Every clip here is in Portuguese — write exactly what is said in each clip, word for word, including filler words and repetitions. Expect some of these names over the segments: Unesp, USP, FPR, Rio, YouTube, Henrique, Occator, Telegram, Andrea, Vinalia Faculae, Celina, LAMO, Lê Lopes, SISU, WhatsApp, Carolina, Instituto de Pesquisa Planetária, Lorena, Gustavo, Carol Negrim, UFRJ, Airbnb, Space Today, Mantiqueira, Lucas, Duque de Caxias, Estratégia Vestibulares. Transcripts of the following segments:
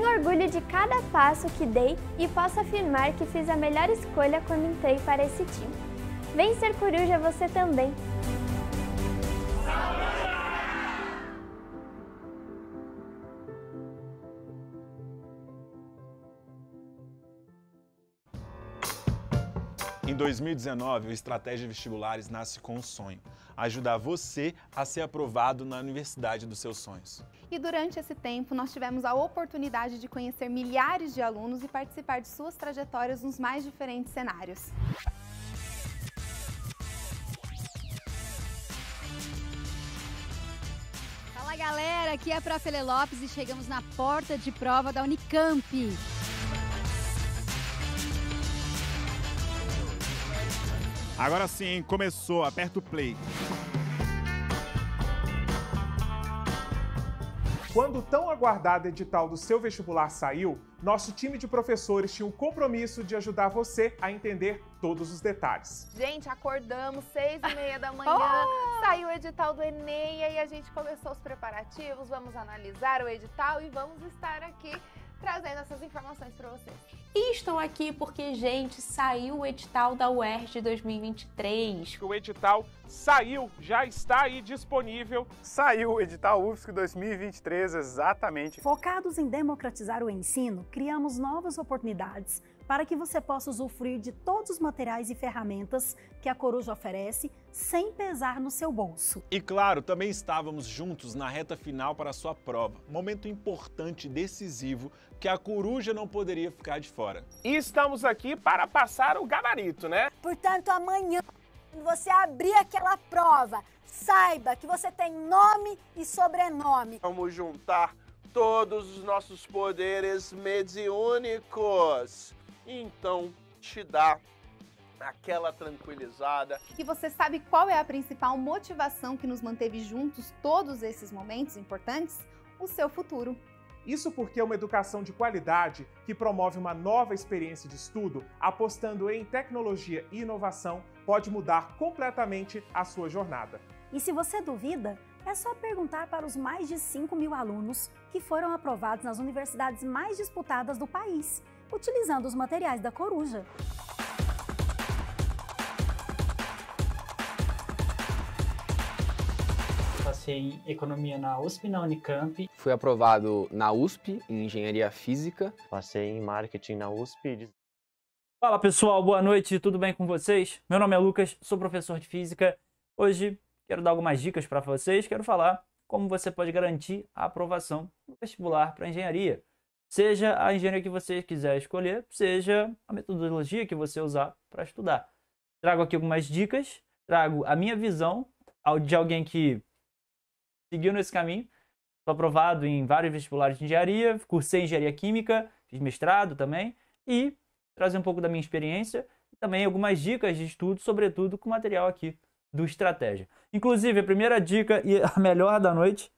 Tenho orgulho de cada passo que dei e posso afirmar que fiz a melhor escolha quando entrei para esse time. Vem ser coruja você também! Em dois mil e dezenove, o Estratégia Vestibulares nasce com um sonho: ajudar você a ser aprovado na universidade dos seus sonhos. E durante esse tempo, nós tivemos a oportunidade de conhecer milhares de alunos e participar de suas trajetórias nos mais diferentes cenários. Fala galera, aqui é a Profe Lê Lopes e chegamos na porta de prova da Unicamp. Agora sim, começou. Aperta o play. Quando o tão aguardado edital do seu vestibular saiu, nosso time de professores tinha o compromisso de ajudar você a entender todos os detalhes. Gente, acordamos seis e meia da manhã, oh! Saiu o edital do Enem, e aí a gente começou os preparativos, vamos analisar o edital e vamos estar aqui trazendo essas informações para vocês. E estou aqui porque, gente, saiu o edital da U E R J de dois mil e vinte e três. O edital saiu, já está aí disponível. Saiu o edital U F S C dois mil e vinte e três, exatamente. Focados em democratizar o ensino, criamos novas oportunidades para que você possa usufruir de todos os materiais e ferramentas que a Coruja oferece, sem pesar no seu bolso. E claro, também estávamos juntos na reta final para a sua prova, momento importante e decisivo que a Coruja não poderia ficar de fora. E estamos aqui para passar o gabarito, né? Portanto, amanhã, quando você abrir aquela prova, saiba que você tem nome e sobrenome. Vamos juntar todos os nossos poderes mediúnicos. Então, te dá aquela tranquilizada. E você sabe qual é a principal motivação que nos manteve juntos todos esses momentos importantes? O seu futuro. Isso porque uma educação de qualidade que promove uma nova experiência de estudo, apostando em tecnologia e inovação, pode mudar completamente a sua jornada. E se você duvida, é só perguntar para os mais de cinco mil alunos que foram aprovados nas universidades mais disputadas do país, utilizando os materiais da Coruja. Passei em Economia na U S P, na Unicamp. Fui aprovado na U S P, em Engenharia Física. Passei em Marketing na U S P. Fala pessoal, boa noite, tudo bem com vocês? Meu nome é Lucas, sou professor de Física. Hoje quero dar algumas dicas para vocês, quero falar como você pode garantir a aprovação no vestibular para engenharia. Seja a engenharia que você quiser escolher, seja a metodologia que você usar para estudar. Trago aqui algumas dicas, trago a minha visão de alguém que seguiu nesse caminho. Estou aprovado em vários vestibulares de engenharia, cursei engenharia química, fiz mestrado também, e trazer um pouco da minha experiência e também algumas dicas de estudo, sobretudo com material aqui do Estratégia. Inclusive, a primeira dica e a melhor da noite,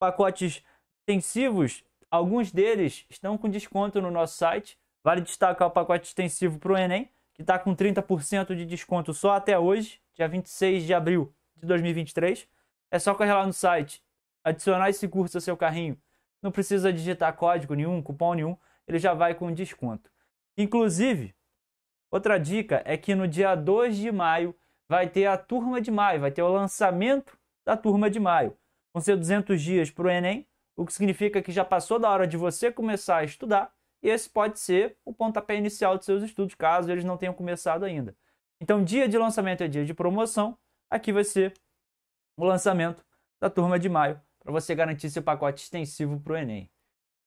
pacotes extensivos. Alguns deles estão com desconto no nosso site. Vale destacar o pacote extensivo para o Enem, que está com trinta por cento de desconto só até hoje, dia vinte e seis de abril de dois mil e vinte e três. É só correr lá no site, adicionar esse curso ao seu carrinho. Não precisa digitar código nenhum, cupom nenhum, ele já vai com desconto. Inclusive, outra dica é que no dia dois de maio vai ter a turma de maio, vai ter o lançamento da turma de maio. Vão ser duzentos dias para o Enem, o que significa que já passou da hora de você começar a estudar, e esse pode ser o pontapé inicial dos seus estudos, caso eles não tenham começado ainda. Então, dia de lançamento é dia de promoção. Aqui vai ser o lançamento da turma de maio, para você garantir seu pacote extensivo para o Enem.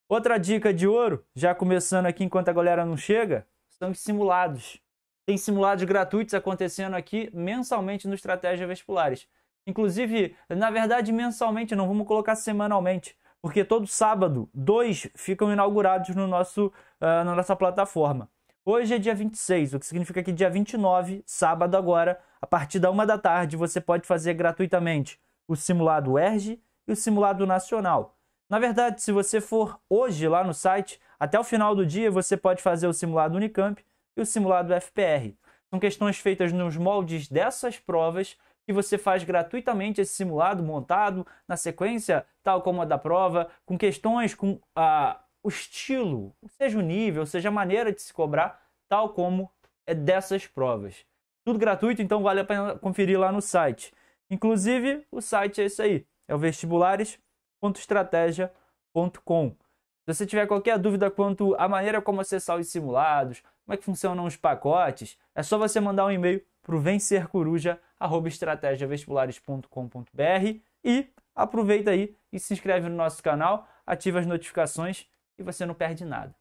Outra dica de ouro, já começando aqui enquanto a galera não chega, são os simulados. Tem simulados gratuitos acontecendo aqui mensalmente no Estratégia Vestibulares. Inclusive, na verdade, mensalmente, não vamos colocar semanalmente, porque todo sábado, dois ficam inaugurados no nosso, uh, na nossa plataforma. Hoje é dia vinte e seis, o que significa que dia vinte e nove, sábado agora, a partir da uma da tarde, você pode fazer gratuitamente o simulado U E R J e o simulado nacional. Na verdade, se você for hoje lá no site, até o final do dia você pode fazer o simulado Unicamp e o simulado F P R. São questões feitas nos moldes dessas provas, que você faz gratuitamente esse simulado montado na sequência, tal como a da prova, com questões, com ah, o estilo, seja o nível, seja a maneira de se cobrar, tal como é dessas provas. Tudo gratuito, então vale a pena conferir lá no site. Inclusive, o site é esse aí, é o vestibulares ponto estratégia ponto com. Se você tiver qualquer dúvida quanto à maneira como acessar os simulados, como é que funcionam os pacotes, é só você mandar um e-mail para o vencercoruja arroba estratégia vestibulares ponto com ponto br e aproveita aí e se inscreve no nosso canal, ativa as notificações e você não perde nada.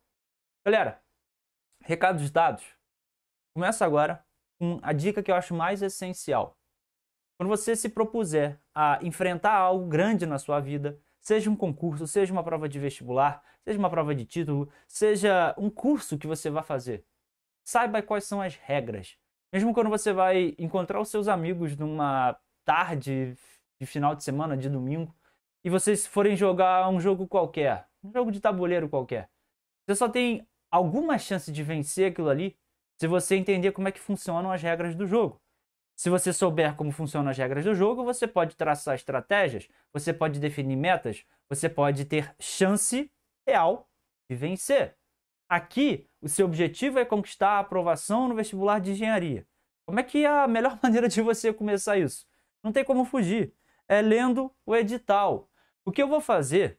Galera, recados dados. Começa agora com a dica que eu acho mais essencial. Quando você se propuser a enfrentar algo grande na sua vida, seja um concurso, seja uma prova de vestibular, seja uma prova de título, seja um curso que você vai fazer, saiba quais são as regras. Mesmo quando você vai encontrar os seus amigos numa tarde de final de semana, de domingo, e vocês forem jogar um jogo qualquer, um jogo de tabuleiro qualquer, você só tem alguma chance de vencer aquilo ali se você entender como é que funcionam as regras do jogo. Se você souber como funcionam as regras do jogo, você pode traçar estratégias, você pode definir metas, você pode ter chance real de vencer. Aqui, o seu objetivo é conquistar a aprovação no vestibular de engenharia. Como é que é a melhor maneira de você começar isso? Não tem como fugir. É lendo o edital. O que eu vou fazer,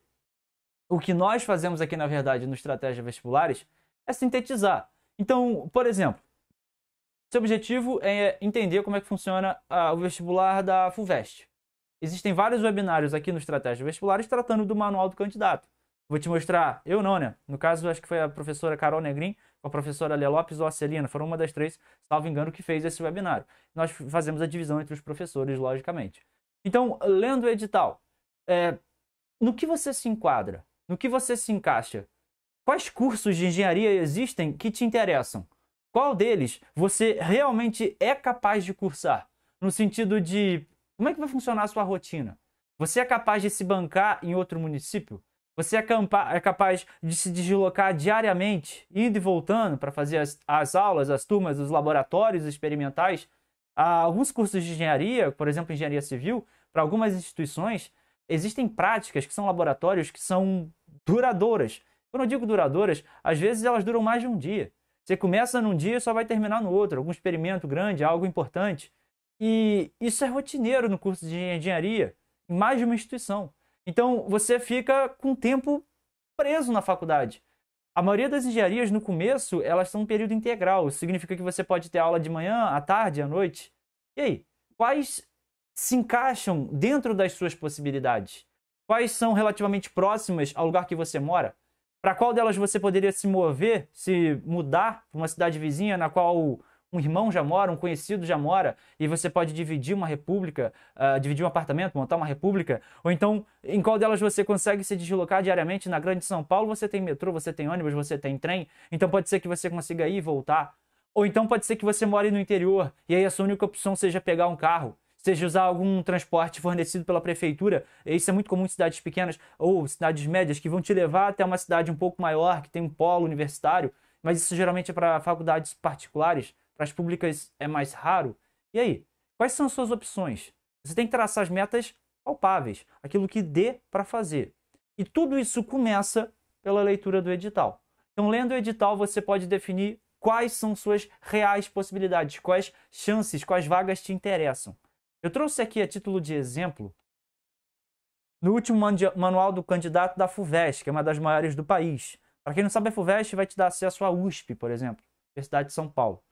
o que nós fazemos aqui, na verdade, no Estratégia Vestibulares, é sintetizar. Então, por exemplo, seu objetivo é entender como é que funciona o vestibular da FUVEST. Existem vários webinários aqui no Estratégia Vestibulares tratando do manual do candidato. Vou te mostrar, eu não, né? No caso, acho que foi a professora Carol Negrim, a professora Lê Lopes ou a Celina, foram uma das três, salvo engano, que fez esse webinário. Nós fazemos a divisão entre os professores, logicamente. Então, lendo o edital, é, no que você se enquadra? No que você se encaixa? Quais cursos de engenharia existem que te interessam? Qual deles você realmente é capaz de cursar? No sentido de, como é que vai funcionar a sua rotina? Você é capaz de se bancar em outro município? Você é capaz de se deslocar diariamente, indo e voltando para fazer as, as aulas, as turmas, os laboratórios experimentais? Há alguns cursos de engenharia, por exemplo, engenharia civil, para algumas instituições, existem práticas que são laboratórios que são duradouras. Quando eu digo duradouras, às vezes elas duram mais de um dia. Você começa num dia e só vai terminar no outro, algum experimento grande, algo importante. E isso é rotineiro no curso de engenharia, em mais de uma instituição. Então, você fica com o tempo preso na faculdade. A maioria das engenharias, no começo, elas são um período integral. Isso significa que você pode ter aula de manhã, à tarde, à noite. E aí? Quais se encaixam dentro das suas possibilidades? Quais são relativamente próximas ao lugar que você mora? Para qual delas você poderia se mover, se mudar para uma cidade vizinha na qual um irmão já mora, um conhecido já mora, e você pode dividir uma república, uh, dividir um apartamento, montar uma república, ou então em qual delas você consegue se deslocar diariamente? Na grande São Paulo você tem metrô, você tem ônibus, você tem trem, então pode ser que você consiga ir e voltar, ou então pode ser que você more no interior, e aí a sua única opção seja pegar um carro, seja usar algum transporte fornecido pela prefeitura. Isso é muito comum em cidades pequenas ou cidades médias, que vão te levar até uma cidade um pouco maior, que tem um polo universitário, mas isso geralmente é para faculdades particulares. Para as públicas é mais raro. E aí? Quais são as suas opções? Você tem que traçar as metas palpáveis, aquilo que dê para fazer. E tudo isso começa pela leitura do edital. Então, lendo o edital, você pode definir quais são suas reais possibilidades, quais chances, quais vagas te interessam. Eu trouxe aqui a título de exemplo, no último manual do candidato da FUVEST, que é uma das maiores do país. Para quem não sabe, a FUVEST vai te dar acesso à U S P, por exemplo, Universidade de São Paulo.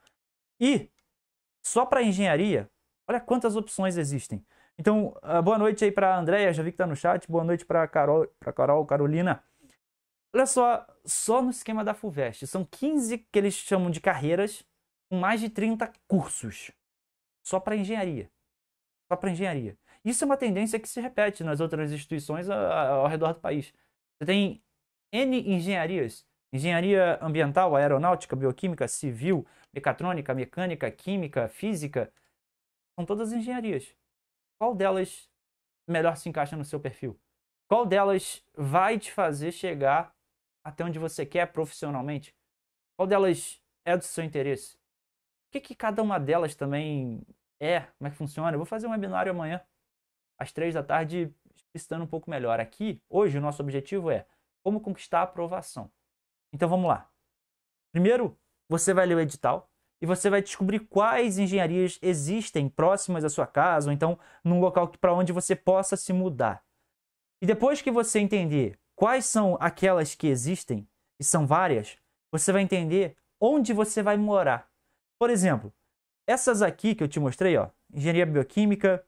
E, só para engenharia, olha quantas opções existem. Então, boa noite aí para a Andrea, já vi que está no chat. Boa noite para a Carol, para Carol, Carolina. Olha só, só no esquema da FUVEST, são quinze que eles chamam de carreiras, com mais de trinta cursos. Só para engenharia. Só para engenharia. Isso é uma tendência que se repete nas outras instituições ao redor do país. Você tem N engenharias. Engenharia ambiental, aeronáutica, bioquímica, civil, mecatrônica, mecânica, química, física, são todas engenharias. Qual delas melhor se encaixa no seu perfil? Qual delas vai te fazer chegar até onde você quer profissionalmente? Qual delas é do seu interesse? O que que cada uma delas também é? Como é que funciona? Eu vou fazer um webinário amanhã, às três da tarde, explicitando um pouco melhor. Aqui, hoje, o nosso objetivo é Como conquistar a aprovação. Então vamos lá. Primeiro, você vai ler o edital e você vai descobrir quais engenharias existem próximas à sua casa ou então num local para onde você possa se mudar. E depois que você entender quais são aquelas que existem, e são várias, você vai entender onde você vai morar. Por exemplo, essas aqui que eu te mostrei, ó, Engenharia Bioquímica,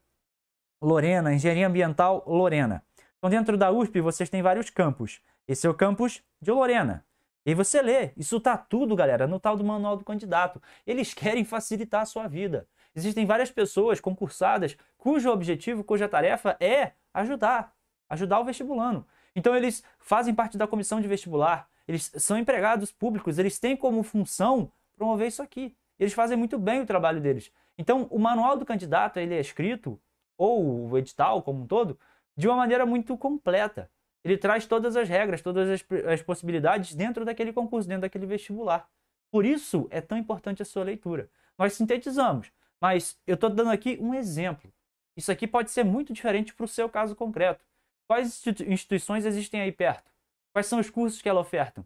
Lorena, Engenharia Ambiental, Lorena. Então dentro da U S P vocês têm vários campos. Esse é o campus de Lorena. E você lê, isso tá tudo, galera, no tal do manual do candidato. Eles querem facilitar a sua vida. Existem várias pessoas concursadas cujo objetivo, cuja tarefa é ajudar, ajudar o vestibulando. Então eles fazem parte da comissão de vestibular, eles são empregados públicos, eles têm como função promover isso aqui. Eles fazem muito bem o trabalho deles. Então o manual do candidato, ele é escrito, ou o edital como um todo, de uma maneira muito completa. Ele traz todas as regras, todas as, as possibilidades dentro daquele concurso, dentro daquele vestibular. Por isso é tão importante a sua leitura. Nós sintetizamos, mas eu estou dando aqui um exemplo. Isso aqui pode ser muito diferente para o seu caso concreto. Quais instituições existem aí perto? Quais são os cursos que ela oferta?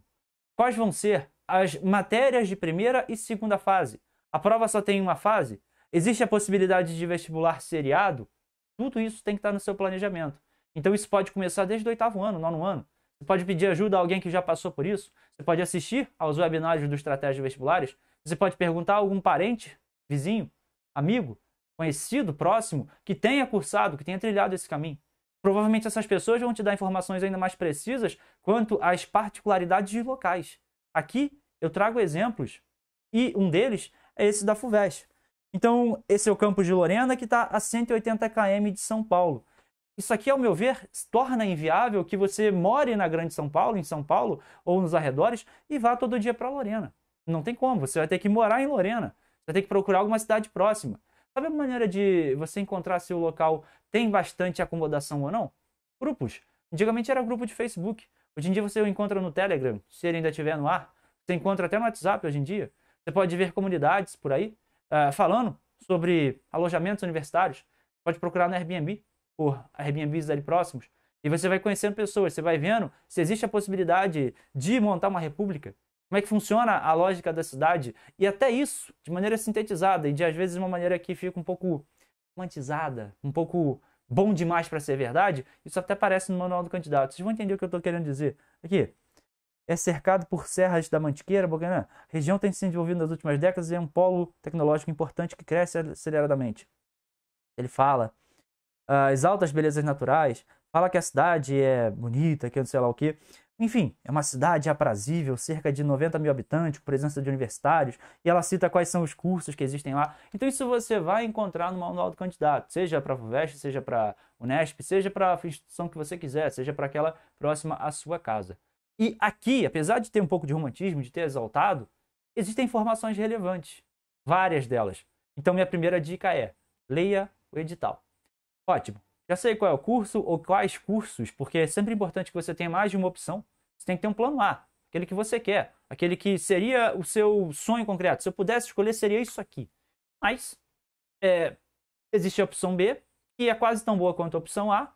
Quais vão ser as matérias de primeira e segunda fase? A prova só tem uma fase? Existe a possibilidade de vestibular seriado? Tudo isso tem que estar no seu planejamento. Então isso pode começar desde o oitavo ano, nono ano. Você pode pedir ajuda a alguém que já passou por isso. Você pode assistir aos webinários do Estratégia Vestibulares. Você pode perguntar a algum parente, vizinho, amigo, conhecido, próximo, que tenha cursado, que tenha trilhado esse caminho. Provavelmente essas pessoas vão te dar informações ainda mais precisas quanto às particularidades de locais. Aqui eu trago exemplos e um deles é esse da FUVEST. Então esse é o campus de Lorena, que está a cento e oitenta quilômetros de São Paulo. Isso aqui, ao meu ver, torna inviável que você more na Grande São Paulo, em São Paulo, ou nos arredores, e vá todo dia para Lorena. Não tem como, você vai ter que morar em Lorena. Você vai ter que procurar alguma cidade próxima. Sabe a maneira de você encontrar se o local tem bastante acomodação ou não? Grupos. Antigamente era grupo de Facebook. Hoje em dia você o encontra no Telegram, se ele ainda estiver no ar. Você encontra até no WhatsApp hoje em dia. Você pode ver comunidades por aí, uh, falando sobre alojamentos universitários. Pode procurar no Airbnb, por Airbnbs ali próximos, e você vai conhecendo pessoas, você vai vendo se existe a possibilidade de montar uma república, como é que funciona a lógica da cidade, e até isso, de maneira sintetizada, e de às vezes uma maneira que fica um pouco romantizada, um pouco bom demais para ser verdade, isso até aparece no manual do candidato. Vocês vão entender o que eu estou querendo dizer. Aqui, é cercado por serras da Mantiqueira, Boganã. A região tem se desenvolvido nas últimas décadas e é um polo tecnológico importante que cresce aceleradamente. Ele fala... Uh, exalta as belezas naturais, fala que a cidade é bonita, que não sei lá o que. Enfim, é uma cidade aprazível, cerca de noventa mil habitantes, com presença de universitários, e ela cita quais são os cursos que existem lá. Então isso você vai encontrar no manual do candidato, seja para a FUVEST, seja para a Unesp, seja para a instituição que você quiser, seja para aquela próxima à sua casa. E aqui, apesar de ter um pouco de romantismo, de ter exaltado, existem informações relevantes, várias delas. Então minha primeira dica é, leia o edital. Ótimo. Já sei qual é o curso ou quais cursos, porque é sempre importante que você tenha mais de uma opção. Você tem que ter um plano A, aquele que você quer, aquele que seria o seu sonho concreto. Se eu pudesse escolher, seria isso aqui. Mas é, existe a opção B, que é quase tão boa quanto a opção A,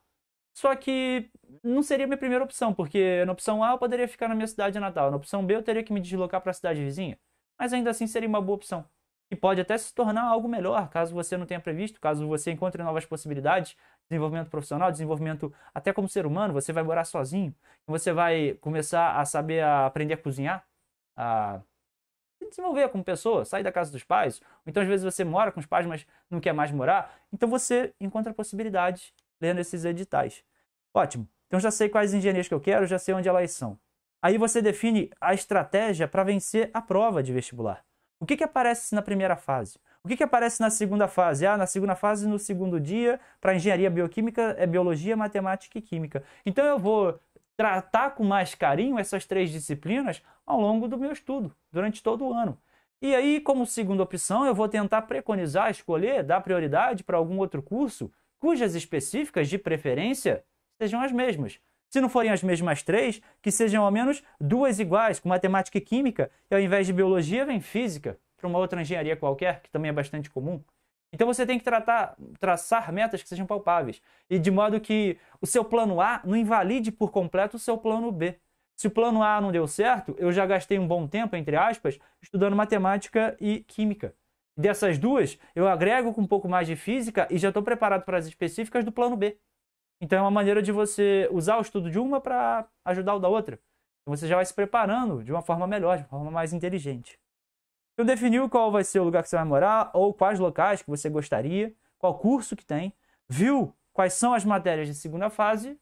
só que não seria a minha primeira opção, porque na opção A eu poderia ficar na minha cidade natal, na opção B eu teria que me deslocar para a cidade vizinha, mas ainda assim seria uma boa opção. E pode até se tornar algo melhor, caso você não tenha previsto, caso você encontre novas possibilidades, desenvolvimento profissional, desenvolvimento até como ser humano, você vai morar sozinho, você vai começar a saber a aprender a cozinhar, a desenvolver como pessoa, sair da casa dos pais, ou então às vezes você mora com os pais, mas não quer mais morar, então você encontra possibilidades lendo esses editais. Ótimo, então já sei quais engenharias que eu quero, já sei onde elas são. Aí você define a estratégia para vencer a prova de vestibular. O que que aparece na primeira fase? O que que aparece na segunda fase? Ah, na segunda fase, no segundo dia, para engenharia bioquímica, é biologia, matemática e química. Então eu vou tratar com mais carinho essas três disciplinas ao longo do meu estudo, durante todo o ano. E aí, como segunda opção, eu vou tentar preconizar, escolher, dar prioridade para algum outro curso, cujas específicas, de preferência, sejam as mesmas. Se não forem as mesmas três, que sejam ao menos duas iguais, com matemática e química, e ao invés de biologia, vem física, para uma outra engenharia qualquer, que também é bastante comum. Então você tem que tratar, traçar metas que sejam palpáveis, e de modo que o seu plano A não invalide por completo o seu plano B. Se o plano A não deu certo, eu já gastei um bom tempo, entre aspas, estudando matemática e química. Dessas duas, eu agrego com um pouco mais de física e já estou preparado para as específicas do plano B. Então é uma maneira de você usar o estudo de uma para ajudar o da outra. Então você já vai se preparando de uma forma melhor, de uma forma mais inteligente. Então definiu qual vai ser o lugar que você vai morar ou quais locais que você gostaria, qual curso que tem, viu quais são as matérias de segunda fase,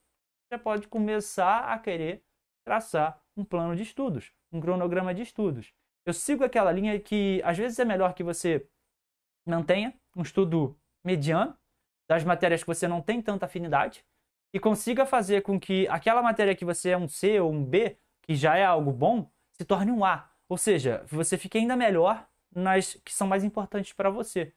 você pode começar a querer traçar um plano de estudos, um cronograma de estudos. Eu sigo aquela linha que, às vezes, é melhor que você mantenha um estudo mediano das matérias que você não tem tanta afinidade e consiga fazer com que aquela matéria que você é um C ou um B, que já é algo bom, se torne um A. Ou seja, você fique ainda melhor nas que são mais importantes para você.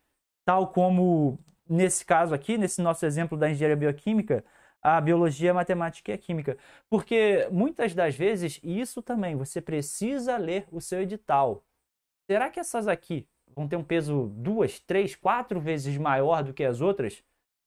Tal como, nesse caso aqui, nesse nosso exemplo da engenharia bioquímica, a biologia, a matemática e a química. Porque muitas das vezes, e isso também, você precisa ler o seu edital. Será que essas aqui vão ter um peso duas, três, quatro vezes maior do que as outras,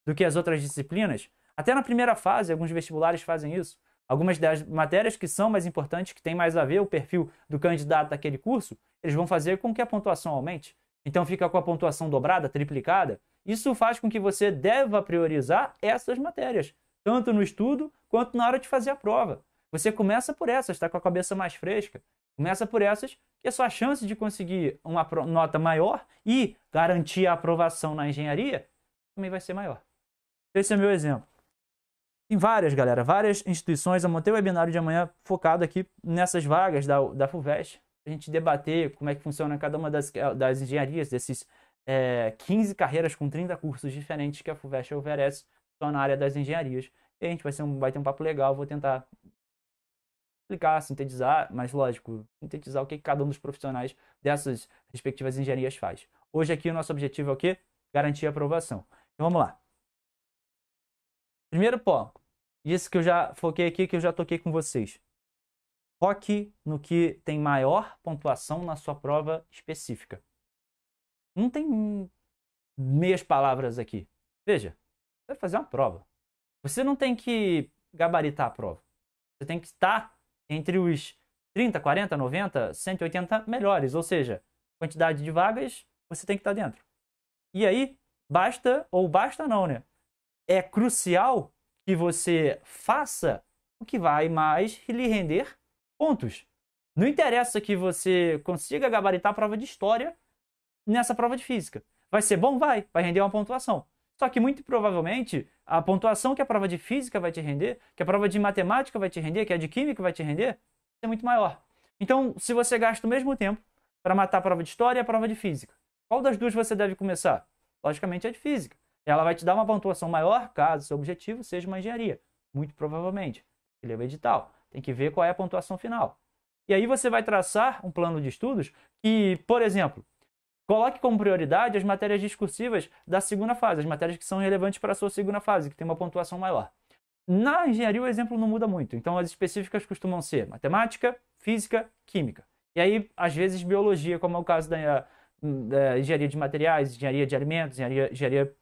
do que as outras disciplinas? Até na primeira fase, alguns vestibulares fazem isso. Algumas das matérias que são mais importantes, que têm mais a ver o perfil do candidato daquele curso, eles vão fazer com que a pontuação aumente. Então fica com a pontuação dobrada, triplicada. Isso faz com que você deva priorizar essas matérias, tanto no estudo quanto na hora de fazer a prova. Você começa por essas, está com a cabeça mais fresca. Começa por essas, que é sua chance de conseguir uma nota maior e garantir a aprovação na engenharia também vai ser maior. Esse é o meu exemplo. Tem várias, galera, várias instituições. Eu montei o webinário de amanhã focado aqui nessas vagas da, da FUVEST. A gente debater como é que funciona cada uma das, das engenharias, desses é, quinze carreiras com trinta cursos diferentes que a FUVEST oferece na área das engenharias. E a gente vai, ser um, vai ter um papo legal, vou tentar explicar, sintetizar, mas lógico, sintetizar o que cada um dos profissionais dessas respectivas engenharias faz. Hoje aqui o nosso objetivo é o quê? Garantir a aprovação. Então vamos lá. Primeiro ponto, isso que eu já foquei aqui, que eu já toquei com vocês. Foque no que tem maior pontuação na sua prova específica. Não tem meias palavras aqui. Veja, você vai fazer uma prova. Você não tem que gabaritar a prova. Você tem que estar entre os trinta, quarenta, noventa, cento e oitenta melhores. Ou seja, quantidade de vagas, você tem que estar dentro. E aí, basta ou basta não, né? É crucial que você faça o que vai mais lhe render pontos. Não interessa que você consiga gabaritar a prova de história nessa prova de física. Vai ser bom? Vai. Vai render uma pontuação. Só que muito provavelmente a pontuação que a prova de física vai te render, que a prova de matemática vai te render, que a de química vai te render, é muito maior. Então, se você gasta o mesmo tempo para matar a prova de história e a prova de física, qual das duas você deve começar? Logicamente, a de física. Ela vai te dar uma pontuação maior caso seu objetivo seja uma engenharia. Muito provavelmente. Tem que ler o edital. Tem que ver qual é a pontuação final. E aí você vai traçar um plano de estudos que, por exemplo, coloque como prioridade as matérias discursivas da segunda fase, as matérias que são relevantes para a sua segunda fase, que tem uma pontuação maior. Na engenharia o exemplo não muda muito, então as específicas costumam ser matemática, física, química. E aí, às vezes, biologia, como é o caso da, da engenharia de materiais, engenharia de alimentos, engenharia, engenharia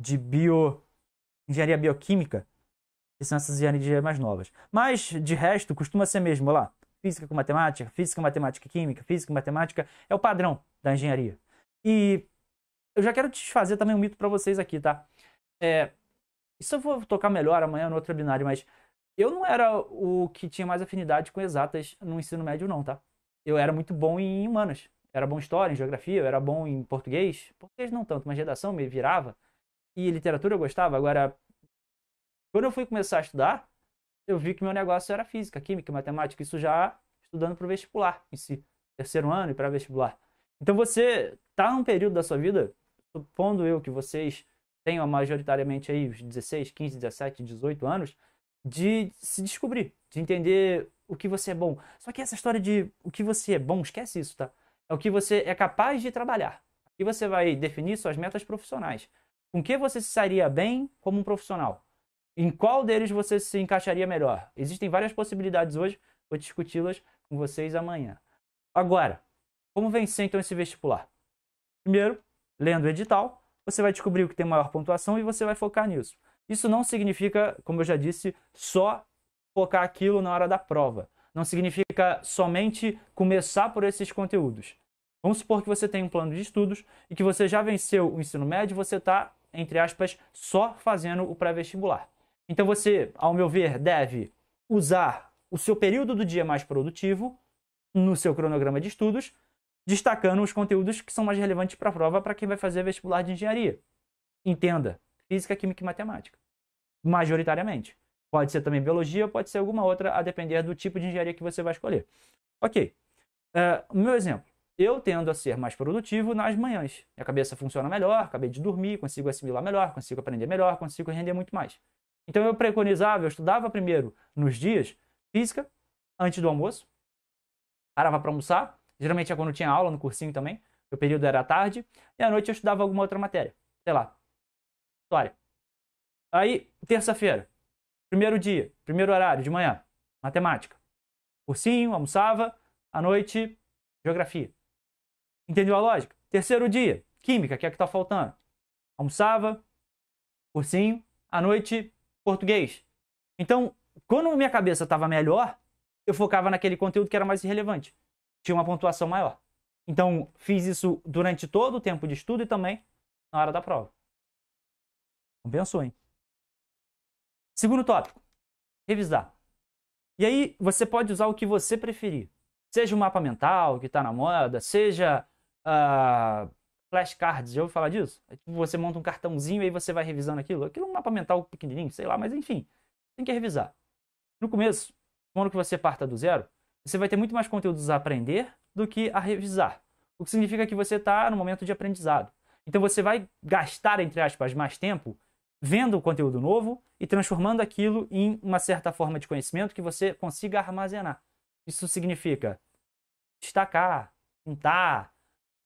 de bio... engenharia bioquímica, que são essas engenharias mais novas. Mas, de resto, costuma ser mesmo, olha lá, física com matemática, física, matemática e química, física e matemática, é o padrão da engenharia. E eu já quero desfazer também um mito para vocês aqui, tá? É, isso eu vou tocar melhor amanhã no outro webinário, mas eu não era o que tinha mais afinidade com exatas no ensino médio não, tá? Eu era muito bom em humanas, era bom em história, em geografia, eu era bom em português, português não tanto, mas redação me virava, e literatura eu gostava. Agora, quando eu fui começar a estudar, eu vi que meu negócio era física, química, matemática, isso já estudando para o vestibular em si, terceiro ano e para vestibular. Então você está num período da sua vida, supondo eu que vocês tenham majoritariamente aí os dezesseis, quinze, dezessete, dezoito anos, de se descobrir, de entender o que você é bom. Só que essa história de o que você é bom, esquece isso, tá? É o que você é capaz de trabalhar. Aqui você vai definir suas metas profissionais. Com que você se sairia bem como um profissional? Em qual deles você se encaixaria melhor? Existem várias possibilidades hoje, vou discuti-las com vocês amanhã. Agora, como vencer então esse vestibular? Primeiro, lendo o edital, você vai descobrir o que tem maior pontuação e você vai focar nisso. Isso não significa, como eu já disse, só colocar aquilo na hora da prova. Não significa somente começar por esses conteúdos. Vamos supor que você tem um plano de estudos e que você já venceu o ensino médio e você está, entre aspas, só fazendo o pré-vestibular. Então você, ao meu ver, deve usar o seu período do dia mais produtivo no seu cronograma de estudos, destacando os conteúdos que são mais relevantes para a prova para quem vai fazer vestibular de engenharia. Entenda, física, química e matemática, majoritariamente. Pode ser também biologia, pode ser alguma outra, a depender do tipo de engenharia que você vai escolher. Ok, uh, meu exemplo. Eu tendo a ser mais produtivo nas manhãs. Minha cabeça funciona melhor, acabei de dormir, consigo assimilar melhor, consigo aprender melhor, consigo render muito mais. Então eu preconizava, eu estudava primeiro nos dias física, antes do almoço, parava para almoçar, geralmente é quando tinha aula no cursinho também, meu período era à tarde, e à noite eu estudava alguma outra matéria, sei lá, história. Aí, terça-feira, primeiro dia, primeiro horário de manhã, matemática. Cursinho, almoçava, à noite, geografia. Entendeu a lógica? Terceiro dia, química, que é a que está faltando. Almoçava, cursinho, à noite, português. Então, quando minha cabeça estava melhor, eu focava naquele conteúdo que era mais irrelevante. Tinha uma pontuação maior. Então, fiz isso durante todo o tempo de estudo e também na hora da prova. Compensou, hein? Segundo tópico, revisar. E aí, você pode usar o que você preferir. Seja o mapa mental, que está na moda, seja... Uh, flashcards, já ouviu falar disso? É tipo, você monta um cartãozinho e aí você vai revisando aquilo. Aquilo é um mapa mental pequenininho, sei lá, mas enfim, tem que revisar. No começo, quando que você parta do zero, você vai ter muito mais conteúdos a aprender do que a revisar. O que significa que você está no momento de aprendizado. Então você vai gastar, entre aspas, mais tempo vendo o conteúdo novo e transformando aquilo em uma certa forma de conhecimento que você consiga armazenar. Isso significa destacar, pintar,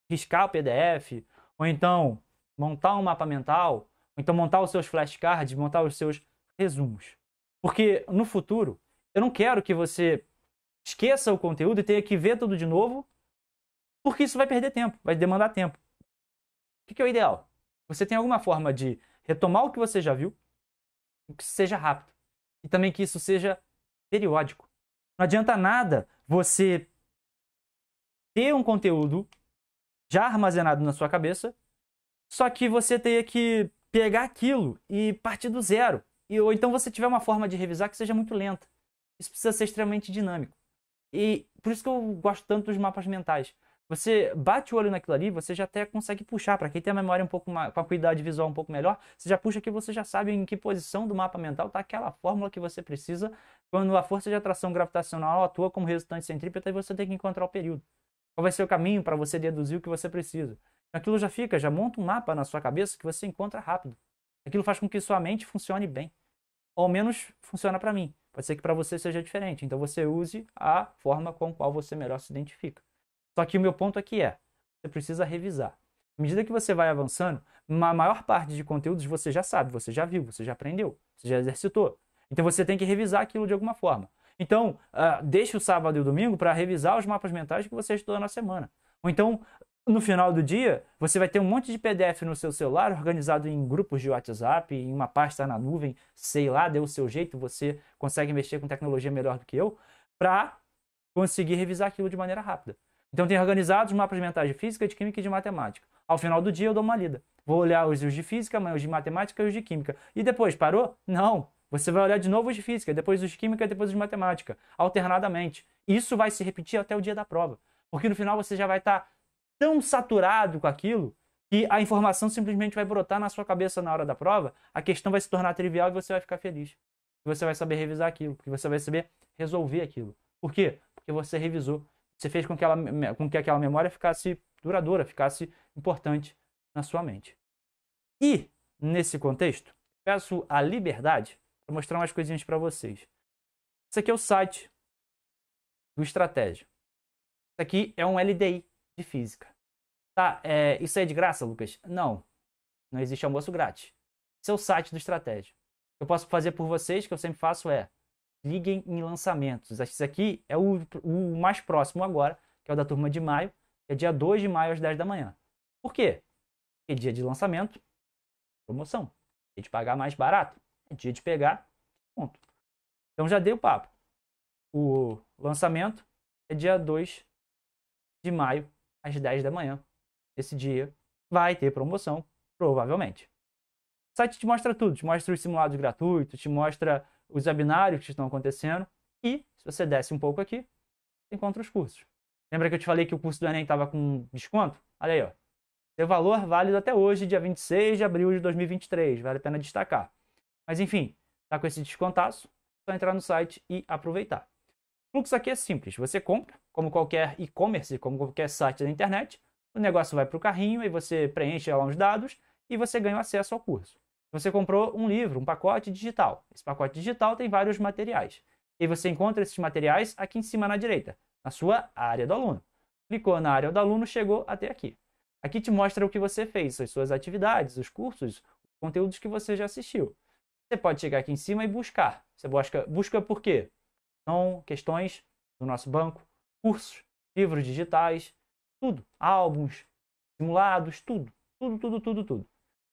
riscar o P D F, ou então montar um mapa mental, ou então montar os seus flashcards, montar os seus resumos. Porque no futuro, eu não quero que você esqueça o conteúdo e tenha que ver tudo de novo, porque isso vai perder tempo, vai demandar tempo. O que é o ideal? Você tem alguma forma de retomar o que você já viu, que isso seja rápido, e também que isso seja periódico. Não adianta nada você ter um conteúdo já armazenado na sua cabeça, só que você tenha que pegar aquilo e partir do zero. E, ou então você tiver uma forma de revisar que seja muito lenta. Isso precisa ser extremamente dinâmico. E por isso que eu gosto tanto dos mapas mentais. Você bate o olho naquilo ali, você já até consegue puxar. Para quem tem a memória um pouco mais, com a acuidade visual um pouco melhor, você já puxa aquilo, você já sabe em que posição do mapa mental está aquela fórmula que você precisa quando a força de atração gravitacional atua como resultante centrípeta e você tem que encontrar o período. Qual vai ser o caminho para você deduzir o que você precisa? Aquilo já fica, já monta um mapa na sua cabeça que você encontra rápido. Aquilo faz com que sua mente funcione bem. Ou ao menos funciona para mim. Pode ser que para você seja diferente. Então você use a forma com a qual você melhor se identifica. Só que o meu ponto aqui é, você precisa revisar. À medida que você vai avançando, a maior parte de conteúdos você já sabe, você já viu, você já aprendeu, você já exercitou. Então você tem que revisar aquilo de alguma forma. Então, uh, deixe o sábado e o domingo para revisar os mapas mentais que você estudou na semana. Ou então, no final do dia, você vai ter um monte de P D F no seu celular, organizado em grupos de WhatsApp, em uma pasta na nuvem, sei lá, deu o seu jeito, você consegue mexer com tecnologia melhor do que eu, para conseguir revisar aquilo de maneira rápida. Então, tem organizados os mapas mentais de física, de química e de matemática. Ao final do dia, eu dou uma lida. Vou olhar os de física, os de matemática e os de química. E depois, parou? Não! Você vai olhar de novo os de física, depois os de química, depois os de matemática, alternadamente. Isso vai se repetir até o dia da prova, porque no final você já vai estar tão saturado com aquilo que a informação simplesmente vai brotar na sua cabeça na hora da prova, a questão vai se tornar trivial e você vai ficar feliz. Você vai saber revisar aquilo, porque você vai saber resolver aquilo. Por quê? Porque você revisou. Você fez com que, ela, com que aquela memória ficasse duradoura, ficasse importante na sua mente. E, nesse contexto, peço a liberdade para mostrar umas coisinhas para vocês. Esse aqui é o site do Estratégia. Isso aqui é um L D I de física. Tá, é, isso aí é de graça, Lucas? Não. Não existe almoço grátis. Esse é o site do Estratégia. O que eu posso fazer por vocês, que eu sempre faço, é liguem em lançamentos. Esse aqui é o, o mais próximo agora, que é o da turma de maio, que é dia dois de maio às dez da manhã. Por quê? Porque dia de lançamento, promoção. Dia de pagar mais barato. É dia de pegar, ponto. Então já dei o papo. O lançamento é dia dois de maio, às dez da manhã. Esse dia vai ter promoção, provavelmente. O site te mostra tudo, te mostra os simulados gratuitos, te mostra os webinários que estão acontecendo e, se você desce um pouco aqui, você encontra os cursos. Lembra que eu te falei que o curso do Enem estava com desconto? Olha aí, ó. Seu valor válido até hoje, dia vinte e seis de abril de dois mil e vinte e três. Vale a pena destacar. Mas, enfim, tá com esse descontaço, é só entrar no site e aproveitar. O fluxo aqui é simples. Você compra, como qualquer e-commerce, como qualquer site da internet, o negócio vai para o carrinho e você preenche lá uns dados e você ganha acesso ao curso. Você comprou um livro, um pacote digital. Esse pacote digital tem vários materiais. E você encontra esses materiais aqui em cima na direita, na sua área do aluno. Clicou na área do aluno, chegou até aqui. Aqui te mostra o que você fez, as suas atividades, os cursos, os conteúdos que você já assistiu. Você pode chegar aqui em cima e buscar. Você busca, busca por quê? São questões do nosso banco, cursos, livros digitais, tudo. Álbuns, simulados, tudo. Tudo, tudo, tudo, tudo.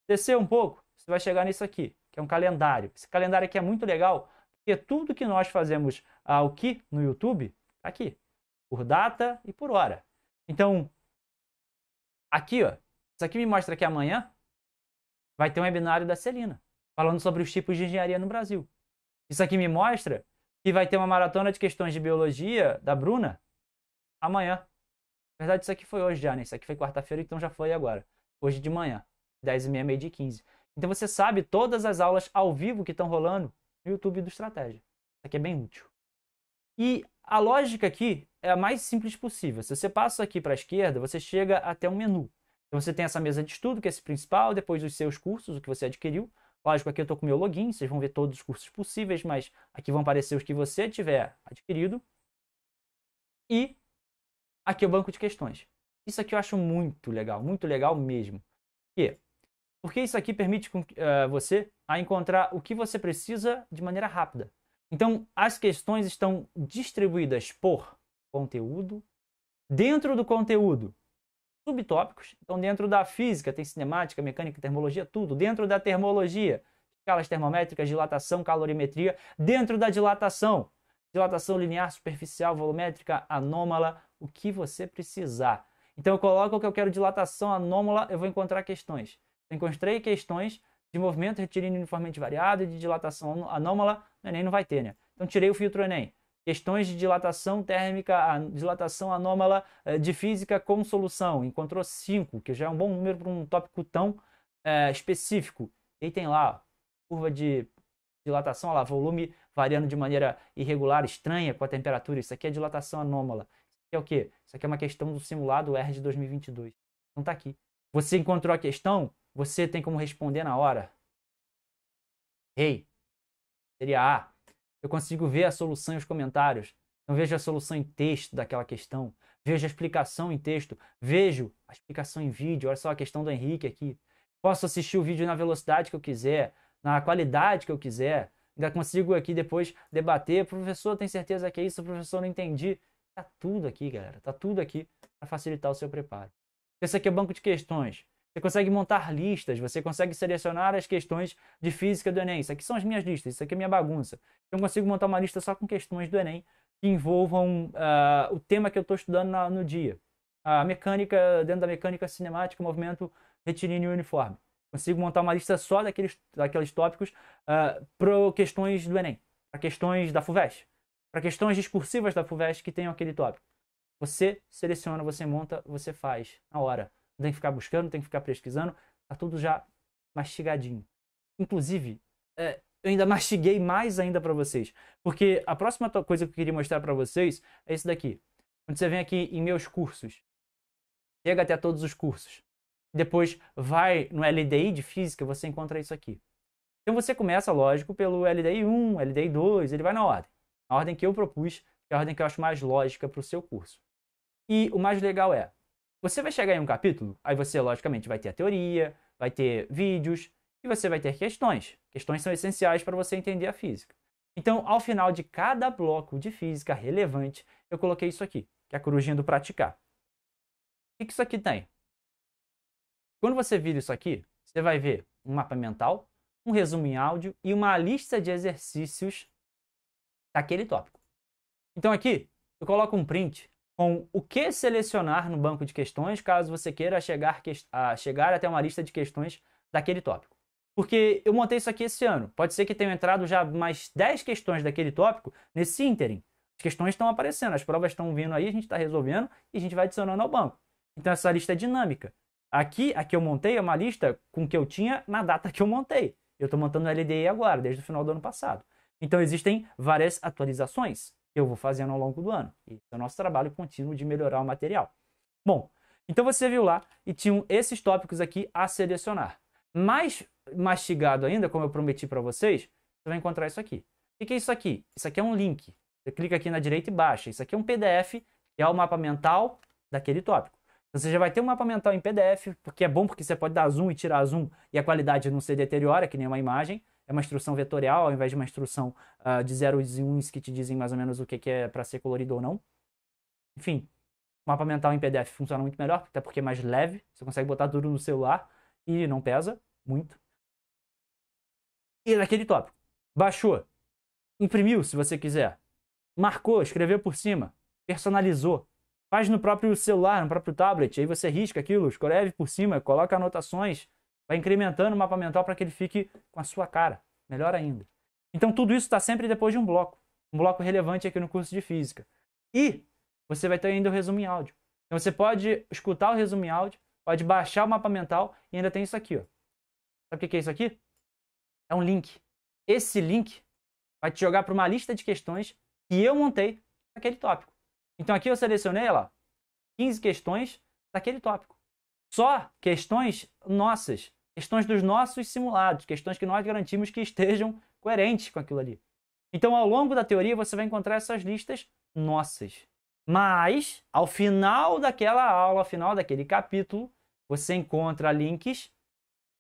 Descer um pouco, você vai chegar nisso aqui, que é um calendário. Esse calendário aqui é muito legal, porque tudo que nós fazemos aqui no YouTube, está aqui. Por data e por hora. Então, aqui, ó, isso aqui me mostra que amanhã vai ter um webinário da Celina, falando sobre os tipos de engenharia no Brasil. Isso aqui me mostra que vai ter uma maratona de questões de biologia da Bruna amanhã. Na verdade, isso aqui foi hoje já, né? Isso aqui foi quarta-feira, então já foi agora. Hoje de manhã, dez e meia, meio-dia e quinze. Então você sabe todas as aulas ao vivo que estão rolando no YouTube do Estratégia. Isso aqui é bem útil. E a lógica aqui é a mais simples possível. Se você passa aqui para a esquerda, você chega até um menu. Então você tem essa mesa de estudo, que é esse principal, depois os seus cursos, o que você adquiriu. Lógico, aqui eu estou com o meu login, vocês vão ver todos os cursos possíveis, mas aqui vão aparecer os que você tiver adquirido. E aqui é o banco de questões. Isso aqui eu acho muito legal, muito legal mesmo. Por quê? Porque isso aqui permite uh, você a encontrar o que você precisa de maneira rápida. Então, as questões estão distribuídas por conteúdo, dentro do conteúdo, subtópicos. Então, dentro da física, tem cinemática, mecânica, termologia, tudo. Dentro da termologia, escalas termométricas, dilatação, calorimetria. Dentro da dilatação, dilatação linear, superficial, volumétrica, anômala, o que você precisar. Então, eu coloco o que eu quero, dilatação anômala, eu vou encontrar questões. Eu encontrei questões de movimento retilíneo uniformemente variado e de dilatação anômala, no Enem não vai ter, né? Então tirei o filtro Enem. Questões de dilatação térmica, dilatação anômala de física com solução. Encontrou cinco, que já é um bom número para um tópico tão é, específico. E aí tem lá, ó, curva de dilatação, ó lá, volume variando de maneira irregular, estranha com a temperatura. Isso aqui é dilatação anômala. Isso aqui é o quê? Isso aqui é uma questão do simulado U E R J de dois mil e vinte e dois. Então tá aqui. Você encontrou a questão? Você tem como responder na hora. Ei, seria A. Eu consigo ver a solução e os comentários. Então vejo a solução em texto daquela questão. Vejo a explicação em texto. Vejo a explicação em vídeo. Olha só a questão do Henrique aqui. Posso assistir o vídeo na velocidade que eu quiser, na qualidade que eu quiser. Ainda consigo aqui depois debater. Professor, tem certeza que é isso? Professor, não entendi. Tá tudo aqui, galera. Tá tudo aqui para facilitar o seu preparo. Esse aqui é o banco de questões. Você consegue montar listas, você consegue selecionar as questões de física do Enem. Isso aqui são as minhas listas, isso aqui é minha bagunça. Eu consigo montar uma lista só com questões do Enem que envolvam uh, o tema que eu estou estudando na, no dia. A mecânica, dentro da mecânica cinemática, movimento retilíneo uniforme. Consigo montar uma lista só daqueles, daqueles tópicos uh, para questões do Enem, para questões da FUVEST, para questões discursivas da FUVEST que tenham aquele tópico. Você seleciona, você monta, você faz na hora. Não tem que ficar buscando, tem que ficar pesquisando. Tá tudo já mastigadinho. Inclusive, é, eu ainda mastiguei mais ainda para vocês. Porque a próxima coisa que eu queria mostrar para vocês é isso daqui. Quando você vem aqui em meus cursos, chega até todos os cursos. Depois vai no L D I de física, você encontra isso aqui. Então você começa, lógico, pelo L D I um, L D I dois, ele vai na ordem. A ordem que eu propus, que é a ordem que eu acho mais lógica para o seu curso. E o mais legal é, você vai chegar em um capítulo, aí você, logicamente, vai ter a teoria, vai ter vídeos e você vai ter questões. Questões são essenciais para você entender a física. Então, ao final de cada bloco de física relevante, eu coloquei isso aqui, que é a corujinha do praticar. O que isso aqui tem? Quando você vira isso aqui, você vai ver um mapa mental, um resumo em áudio e uma lista de exercícios daquele tópico. Então aqui eu coloco um print com o que selecionar no banco de questões caso você queira chegar, a chegar até uma lista de questões daquele tópico. Porque eu montei isso aqui esse ano. Pode ser que tenham entrado já mais dez questões daquele tópico nesse ínterim. As questões estão aparecendo, as provas estão vindo aí, a gente está resolvendo e a gente vai adicionando ao banco. Então essa lista é dinâmica. Aqui, a que eu montei é uma lista com que eu tinha na data que eu montei. Eu estou montando o L D E agora, desde o final do ano passado. Então existem várias atualizações que eu vou fazendo ao longo do ano. E é o nosso trabalho contínuo de melhorar o material. Bom, então você viu lá e tinham esses tópicos aqui a selecionar. Mais mastigado ainda, como eu prometi para vocês, você vai encontrar isso aqui. O que é isso aqui? Isso aqui é um link. Você clica aqui na direita e baixa. Isso aqui é um P D F, que é o mapa mental daquele tópico. Você já vai ter um mapa mental em P D F, porque é bom porque você pode dar zoom e tirar zoom e a qualidade não se deteriora, que nem uma imagem. É uma instrução vetorial, ao invés de uma instrução uh, de zeros e uns que te dizem mais ou menos o que, que é para ser colorido ou não. Enfim, mapa mental em P D F funciona muito melhor, até porque é mais leve. Você consegue botar tudo no celular e não pesa muito. E naquele tópico. Baixou. Imprimiu, se você quiser. Marcou, escreveu por cima. Personalizou. Faz no próprio celular, no próprio tablet, aí você risca aquilo, escreve por cima, coloca anotações, vai incrementando o mapa mental para que ele fique com a sua cara, melhor ainda. Então tudo isso está sempre depois de um bloco, um bloco relevante aqui no curso de Física. E você vai ter ainda o resumo em áudio. Então você pode escutar o resumo em áudio, pode baixar o mapa mental e ainda tem isso aqui, ó. Sabe o que é isso aqui? É um link. Esse link vai te jogar para uma lista de questões que eu montei naquele tópico. Então aqui eu selecionei, olha lá, quinze questões daquele tópico. Só questões nossas, questões dos nossos simulados, questões que nós garantimos que estejam coerentes com aquilo ali. Então ao longo da teoria você vai encontrar essas listas nossas. Mas ao final daquela aula, ao final daquele capítulo, você encontra links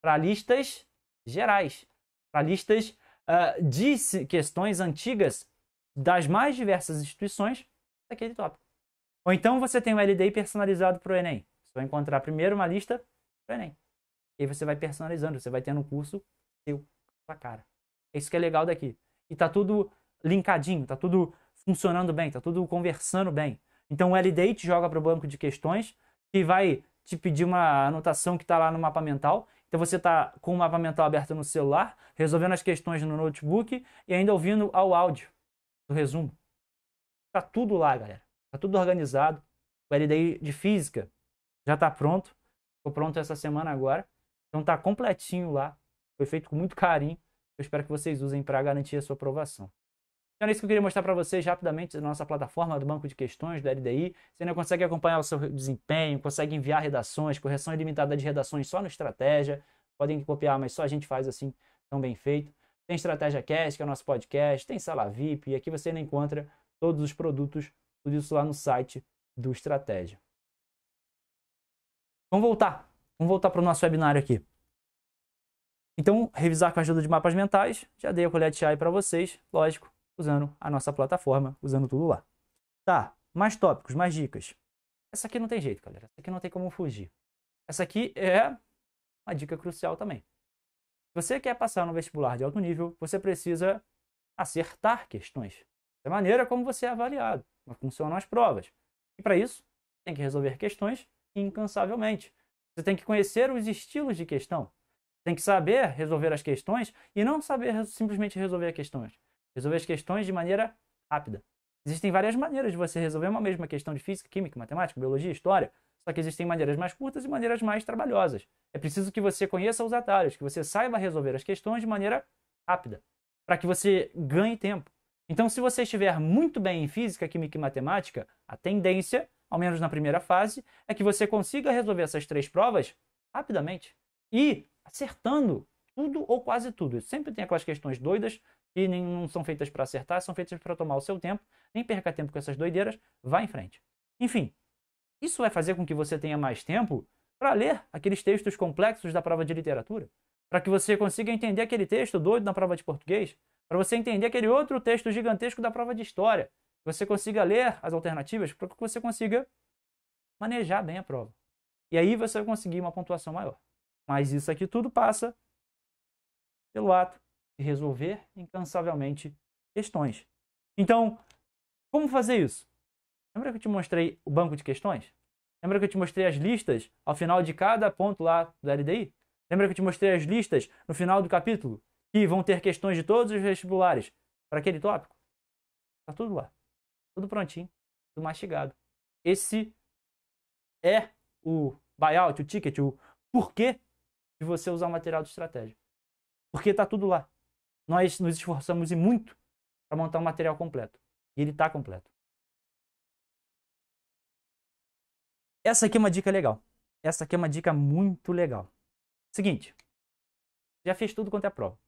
para listas gerais, para listas uh, de questões antigas das mais diversas instituições, aquele tópico. Ou então você tem um L D I personalizado para o Enem. Você vai encontrar primeiro uma lista para o Enem. E aí você vai personalizando, você vai tendo um curso seu, sua cara. É isso que é legal daqui. E tá tudo linkadinho, tá tudo funcionando bem, tá tudo conversando bem. Então o L D I te joga para o banco de questões e vai te pedir uma anotação que está lá no mapa mental. Então você tá com o mapa mental aberto no celular, resolvendo as questões no notebook e ainda ouvindo ao áudio do resumo. Tá tudo lá, galera. Tá tudo organizado. O L D I de Física já tá pronto. Ficou pronto essa semana agora. Então tá completinho lá. Foi feito com muito carinho. Eu espero que vocês usem para garantir a sua aprovação. Então é isso que eu queria mostrar para vocês rapidamente da nossa plataforma do banco de questões do L D I. Você ainda consegue acompanhar o seu desempenho, consegue enviar redações, correção ilimitada de redações só no Estratégia. Podem copiar, mas só a gente faz assim, tão bem feito. Tem Estratégia Cast, que é o nosso podcast. Tem Sala V I P. E aqui você ainda encontra todos os produtos, tudo isso lá no site do Estratégia. Vamos voltar. Vamos voltar para o nosso webinário aqui. Então, revisar com a ajuda de mapas mentais. Já dei a colher de chá aí para vocês, lógico, usando a nossa plataforma, usando tudo lá. Tá, mais tópicos, mais dicas. Essa aqui não tem jeito, galera. Essa aqui não tem como fugir. Essa aqui é uma dica crucial também. Se você quer passar no vestibular de alto nível, você precisa acertar questões. Da maneira como você é avaliado, como funcionam as provas. E para isso, tem que resolver questões incansavelmente. Você tem que conhecer os estilos de questão. Tem que saber resolver as questões e não saber simplesmente resolver as questões. Resolver as questões de maneira rápida. Existem várias maneiras de você resolver uma mesma questão de física, química, matemática, biologia, história. Só que existem maneiras mais curtas e maneiras mais trabalhosas. É preciso que você conheça os atalhos, que você saiba resolver as questões de maneira rápida, para que você ganhe tempo. Então, se você estiver muito bem em física, química e matemática, a tendência, ao menos na primeira fase, é que você consiga resolver essas três provas rapidamente e acertando tudo ou quase tudo. Sempre tem aquelas questões doidas que nem, não são feitas para acertar, são feitas para tomar o seu tempo. Nem perca tempo com essas doideiras, vá em frente. Enfim, isso vai fazer com que você tenha mais tempo para ler aqueles textos complexos da prova de literatura, para que você consiga entender aquele texto doido na prova de português, para você entender aquele outro texto gigantesco da prova de história, que você consiga ler as alternativas, para que você consiga manejar bem a prova. E aí você vai conseguir uma pontuação maior. Mas isso aqui tudo passa pelo ato de resolver incansavelmente questões. Então, como fazer isso? Lembra que eu te mostrei o banco de questões? Lembra que eu te mostrei as listas ao final de cada ponto lá do L D I? Lembra que eu te mostrei as listas no final do capítulo? Que vão ter questões de todos os vestibulares para aquele tópico? Tá tudo lá. Tudo prontinho. Tudo mastigado. Esse é o buyout, o ticket, o porquê de você usar o material de estratégia. Porque tá tudo lá. Nós nos esforçamos e muito para montar um material completo. E ele tá completo. Essa aqui é uma dica legal. Essa aqui é uma dica muito legal. Seguinte, já fez tudo quanto é prova.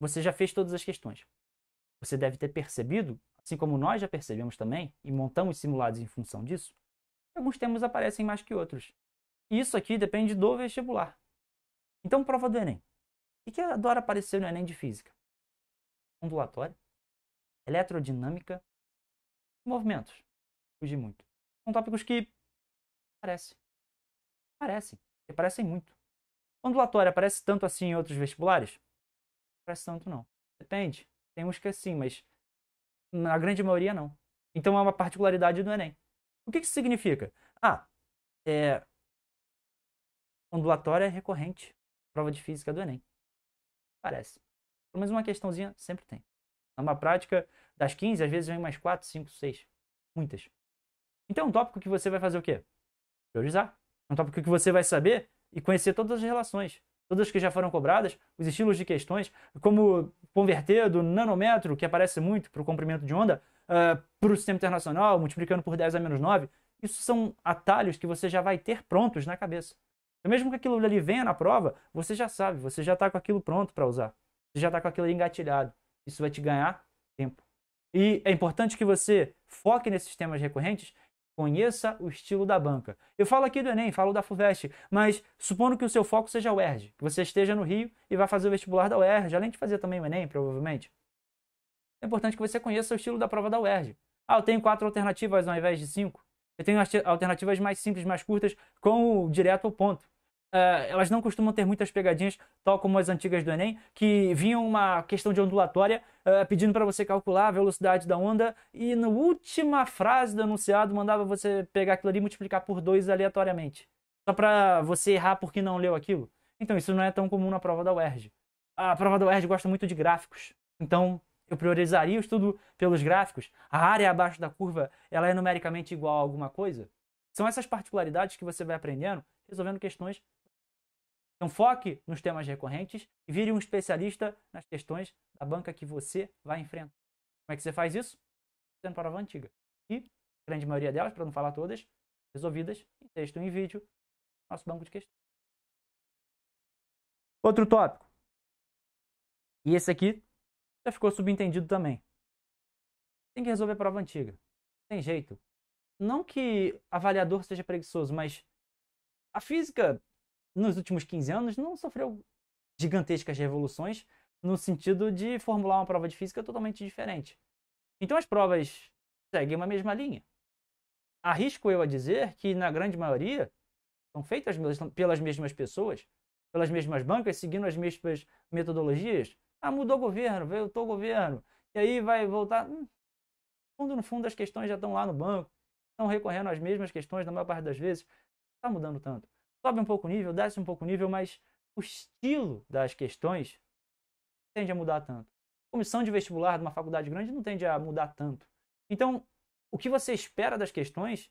Você já fez todas as questões. Você deve ter percebido, assim como nós já percebemos também, e montamos simulados em função disso, alguns temas aparecem mais que outros. E isso aqui depende do vestibular. Então, prova do Enem. O que adora aparecer no Enem de física? Ondulatória, eletrodinâmica, movimentos. Fugi muito. São tópicos que Aparece. Aparecem. Aparecem muito. Ondulatória aparece tanto assim em outros vestibulares? Aparece tanto não. Depende. Tem uns que sim, mas na grande maioria não. Então é uma particularidade do Enem. O que isso significa? Ah, é... ondulatória é recorrente. Prova de física do Enem. Aparece. Pelo menos uma questãozinha sempre tem. É uma prática das quinze, às vezes vem mais quatro, cinco, seis. Muitas. Então é um tópico que você vai fazer o quê? Priorizar. É um tópico que você vai saber e conhecer todas as relações, todas que já foram cobradas, os estilos de questões, como converter do nanômetro, que aparece muito para o comprimento de onda, uh, para o sistema internacional, multiplicando por dez a menos nove. Isso são atalhos que você já vai ter prontos na cabeça. E mesmo que aquilo ali venha na prova, você já sabe, você já está com aquilo pronto para usar. Você já está com aquilo ali engatilhado. Isso vai te ganhar tempo. E é importante que você foque nesses temas recorrentes. Conheça o estilo da banca. Eu falo aqui do Enem, falo da FUVEST, mas supondo que o seu foco seja a U E R J, que você esteja no Rio e vai fazer o vestibular da U E R J, além de fazer também o Enem, provavelmente. É importante que você conheça o estilo da prova da U E R J. Ah, eu tenho quatro alternativas ao invés de cinco. Eu tenho alternativas mais simples, mais curtas, com o direto ao ponto. Uh, elas não costumam ter muitas pegadinhas, tal como as antigas do Enem, que vinham uma questão de ondulatória uh, pedindo para você calcular a velocidade da onda e na última frase do enunciado mandava você pegar aquilo ali e multiplicar por dois aleatoriamente. Só para você errar porque não leu aquilo. Então isso não é tão comum na prova da U E R J. A prova da U E R J gosta muito de gráficos. Então eu priorizaria o estudo pelos gráficos. A área abaixo da curva ela é numericamente igual a alguma coisa. São essas particularidades que você vai aprendendo, resolvendo questões. Então foque nos temas recorrentes e vire um especialista nas questões da banca que você vai enfrentar. Como é que você faz isso? Fazendo prova antiga. E a grande maioria delas, para não falar todas, resolvidas em texto e em vídeo, nosso banco de questões. Outro tópico. E esse aqui já ficou subentendido também. Tem que resolver a prova antiga. Não tem jeito. Não que avaliador seja preguiçoso, mas a física... nos últimos quinze anos, não sofreu gigantescas revoluções no sentido de formular uma prova de física totalmente diferente. Então as provas seguem uma mesma linha. Arrisco eu a dizer que, na grande maioria, são feitas pelas mesmas pessoas, pelas mesmas bancas, seguindo as mesmas metodologias. Ah, mudou o governo, voltou o governo, e aí vai voltar... Hum, no fundo, no fundo, as questões já estão lá no banco, estão recorrendo às mesmas questões, na maior parte das vezes. Não está mudando tanto. Sobe um pouco o nível, desce um pouco o nível, mas o estilo das questões tende a mudar tanto. A comissão de vestibular de uma faculdade grande não tende a mudar tanto. Então, o que você espera das questões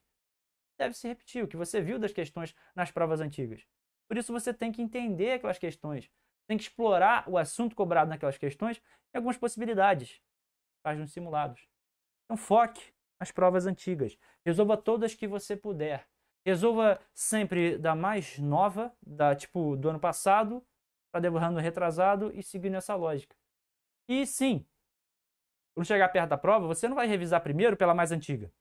deve se repetir, o que você viu das questões nas provas antigas. Por isso, você tem que entender aquelas questões, tem que explorar o assunto cobrado naquelas questões e algumas possibilidades, faz nos simulados. Então, foque nas provas antigas, resolva todas que você puder. Resolva sempre da mais nova, da tipo do ano passado, para devorando o retrasado e seguindo essa lógica. E sim, quando chegar perto da prova, você não vai revisar primeiro pela mais antiga.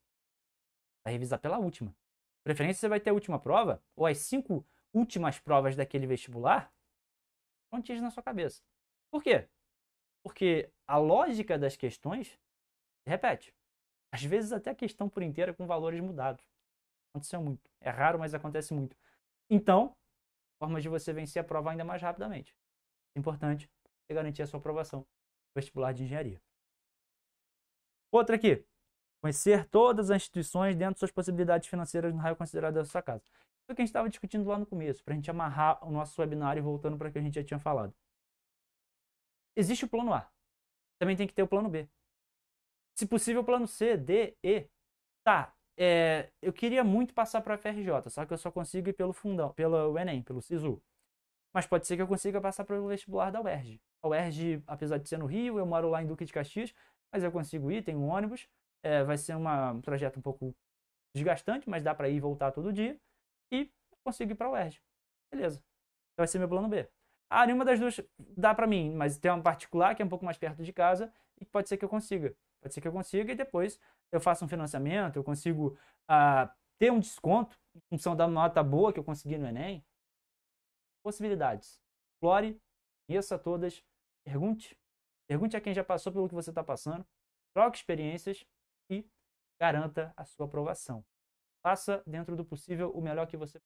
Vai revisar pela última. De preferência, você vai ter a última prova, ou as cinco últimas provas daquele vestibular, prontinhas na sua cabeça. Por quê? Porque a lógica das questões se repete. Às vezes até a questão por inteira com valores mudados. Aconteceu muito. É raro, mas acontece muito. Então, formas de você vencer a prova ainda mais rapidamente. Importante é garantir a sua aprovação no vestibular de engenharia. Outra aqui. Conhecer todas as instituições dentro de suas possibilidades financeiras no raio considerado da sua casa. Isso que a gente estava discutindo lá no começo, para a gente amarrar o nosso webinar e voltando para o que a gente já tinha falado. Existe o plano A. Também tem que ter o plano B. Se possível, o plano C, D, E. Tá, é, eu queria muito passar para a U F R J, só que eu só consigo ir pelo fundão, pelo Enem, pelo SISU. Mas pode ser que eu consiga passar pelo vestibular da U E R J. A U E R J, apesar de ser no Rio, eu moro lá em Duque de Caxias, mas eu consigo ir, tenho um ônibus. É, vai ser uma, um trajeto um pouco desgastante, mas dá para ir e voltar todo dia. E consigo ir para a U E R J. Beleza. Vai ser meu plano B. Ah, nenhuma das duas dá para mim, mas tem uma particular que é um pouco mais perto de casa e pode ser que eu consiga. Pode ser que eu consiga e depois eu faço um financiamento, eu consigo ah, ter um desconto em função da nota boa que eu consegui no Enem. Possibilidades. Explore, conheça todas, pergunte. Pergunte a quem já passou pelo que você está passando. Troque experiências e garanta a sua aprovação. Faça dentro do possível o melhor que você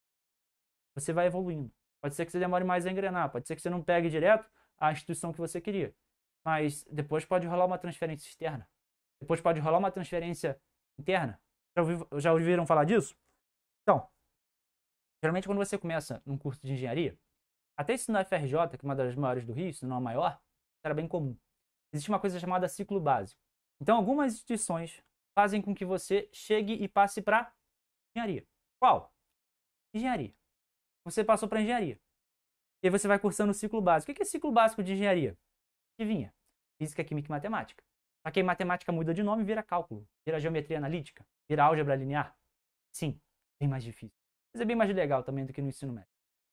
você vai evoluindo. Pode ser que você demore mais a engrenar, pode ser que você não pegue direto a instituição que você queria, mas depois pode rolar uma transferência externa, depois pode rolar uma transferência interna. Já, ouvi, já ouviram falar disso? Então, geralmente quando você começa num curso de engenharia, até isso na U F R J, que é uma das maiores do Rio, se não a maior, era bem comum. Existe uma coisa chamada ciclo básico. Então, algumas instituições fazem com que você chegue e passe para engenharia. Qual? Engenharia. Você passou para engenharia. E aí você vai cursando o ciclo básico. O que é ciclo básico de engenharia? Adivinha? Física, química e matemática. Só que aí matemática muda de nome e vira cálculo. Vira geometria analítica. Vira álgebra linear. Sim, bem mais difícil. Mas é bem mais legal também do que no ensino médio.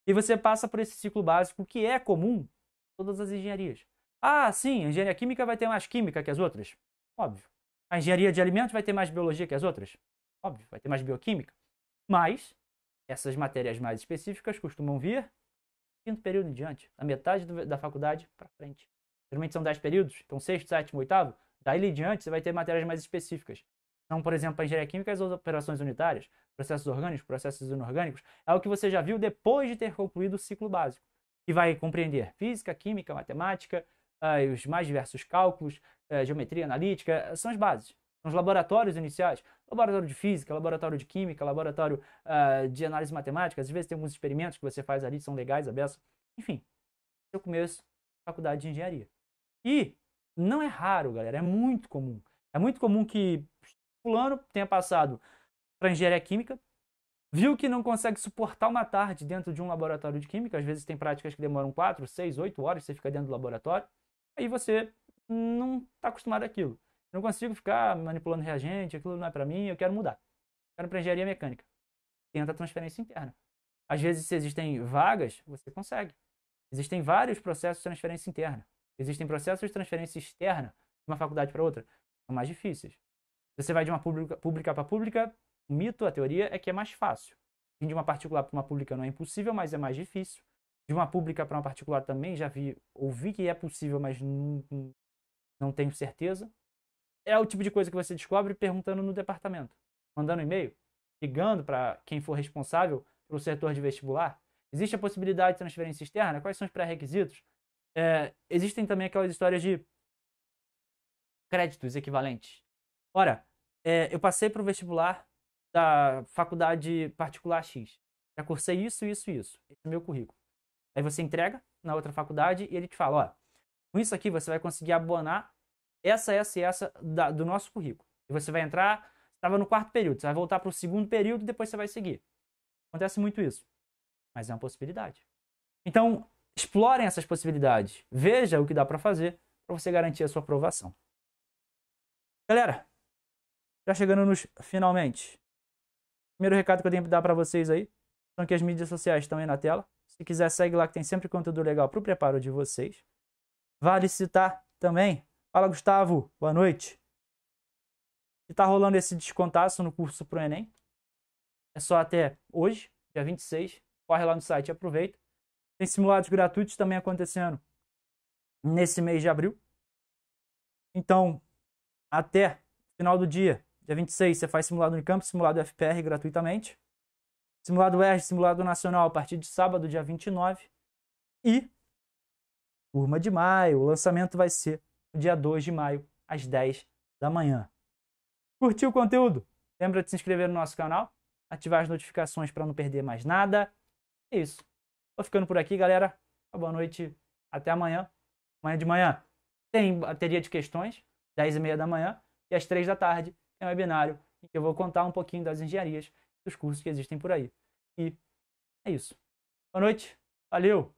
E você passa por esse ciclo básico que é comum em todas as engenharias. Ah, sim, a engenharia química vai ter mais química que as outras? Óbvio. A engenharia de alimentos vai ter mais biologia que as outras? Óbvio, vai ter mais bioquímica. Mas essas matérias mais específicas costumam vir no quinto período em diante, da metade do, da faculdade para frente. Geralmente são dez períodos, então sexto, sétimo, oitavo. Daí em diante você vai ter matérias mais específicas. Então, por exemplo, a engenharia química, as operações unitárias, processos orgânicos, processos inorgânicos, é o que você já viu depois de ter concluído o ciclo básico, que vai compreender física, química, matemática, uh, os mais diversos cálculos, uh, geometria analítica, uh, são as bases. São os laboratórios iniciais, laboratório de física, laboratório de química, laboratório uh, de análise matemática. Às vezes tem alguns experimentos que você faz ali, são legais, a beça. Enfim, eu começo a faculdade de engenharia. E não é raro, galera, é muito comum. É muito comum que fulano tenha passado para engenharia química, viu que não consegue suportar uma tarde dentro de um laboratório de química. Às vezes tem práticas que demoram quatro, seis, oito horas, você fica dentro do laboratório, aí você não está acostumado àquilo. Não consigo ficar manipulando reagente, aquilo não é para mim, eu quero mudar. Quero para engenharia mecânica. Tenta a transferência interna. Às vezes, se existem vagas, você consegue. Existem vários processos de transferência interna. Existem processos de transferência externa de uma faculdade para outra. São mais difíceis. Se você vai de uma pública para pública, o mito, a teoria, é que é mais fácil. E de uma particular para uma pública não é impossível, mas é mais difícil. De uma pública para uma particular também, já vi, ouvi que é possível, mas não, não tenho certeza. É o tipo de coisa que você descobre perguntando no departamento, mandando e-mail, ligando para quem for responsável pelo setor de vestibular. Existe a possibilidade de transferência externa? Quais são os pré-requisitos? É, existem também aquelas histórias de créditos equivalentes. Ora, é, eu passei para o vestibular da faculdade particular X. Já cursei isso, isso, isso. Esse é o meu currículo. Aí você entrega na outra faculdade e ele te fala, ó, com isso aqui você vai conseguir abonar essa, essa e essa da, do nosso currículo. E você vai entrar, estava no quarto período, você vai voltar para o segundo período e depois você vai seguir. Acontece muito isso. Mas é uma possibilidade. Então, explorem essas possibilidades. Veja o que dá para fazer para você garantir a sua aprovação. Galera, já chegando nos finalmente. Primeiro recado que eu tenho para dar para vocês aí, são que as mídias sociais estão aí na tela. Se quiser, segue lá que tem sempre conteúdo legal para o preparo de vocês. Vale citar também... Fala, Gustavo. Boa noite. E tá rolando esse descontaço no curso pro Enem. É só até hoje, dia vinte e seis. Corre lá no site e aproveita. Tem simulados gratuitos também acontecendo nesse mês de abril. Então, até final do dia, dia vinte e seis, você faz simulado Unicamp, simulado F P R gratuitamente. Simulado U E R J, simulado nacional a partir de sábado, dia vinte e nove. E, turma de maio, o lançamento vai ser dia dois de maio, às dez da manhã. Curtiu o conteúdo? Lembra de se inscrever no nosso canal, ativar as notificações para não perder mais nada. É isso. Tô ficando por aqui, galera. Boa noite. Até amanhã. Amanhã de manhã tem bateria de questões, dez e meia da manhã, e às três da tarde é um webinário em que eu vou contar um pouquinho das engenharias, dos cursos que existem por aí. E é isso. Boa noite. Valeu!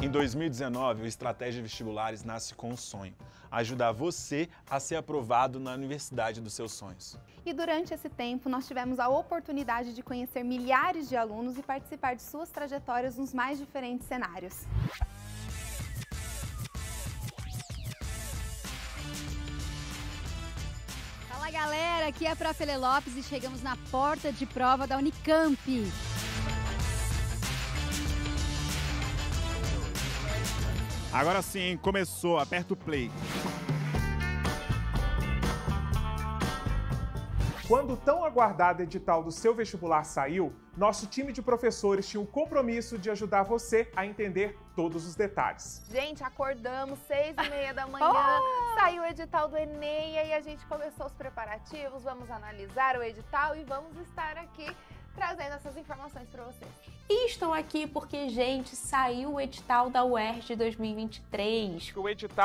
Em dois mil e dezenove, o Estratégia Vestibulares nasce com um sonho: ajudar você a ser aprovado na universidade dos seus sonhos. E durante esse tempo, nós tivemos a oportunidade de conhecer milhares de alunos e participar de suas trajetórias nos mais diferentes cenários. Fala, galera! Aqui é a Profe Lê Lopes e chegamos na porta de prova da Unicamp. Agora sim, começou. Aperta o play. Quando o tão aguardado edital do seu vestibular saiu, nosso time de professores tinha o compromisso de ajudar você a entender todos os detalhes. Gente, acordamos seis e meia da manhã, oh! Saiu o edital do Enem, e aí a gente começou os preparativos, vamos analisar o edital e vamos estar aqui trazendo essas informações para vocês. E estou aqui porque, gente, saiu o edital da U E R J de dois mil e vinte e três. O edital